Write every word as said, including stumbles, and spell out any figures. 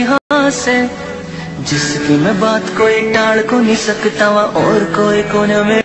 यहाँ से जिसकी मैं बात कोई टाल को नहीं सकता, और कोई कोने में